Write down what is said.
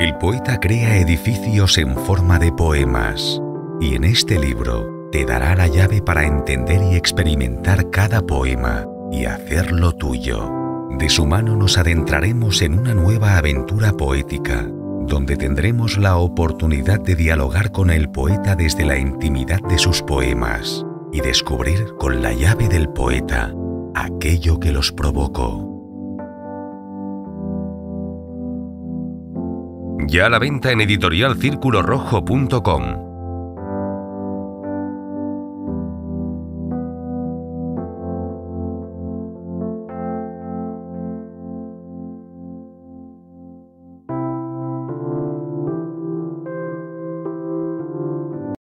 El poeta crea edificios en forma de poemas, y en este libro te dará la llave para entender y experimentar cada poema y hacerlo tuyo. De su mano nos adentraremos en una nueva aventura poética, donde tendremos la oportunidad de dialogar con el poeta desde la intimidad de sus poemas y descubrir con la llave del poeta aquello que los provocó. Ya a la venta en editorialcirculorojo.com.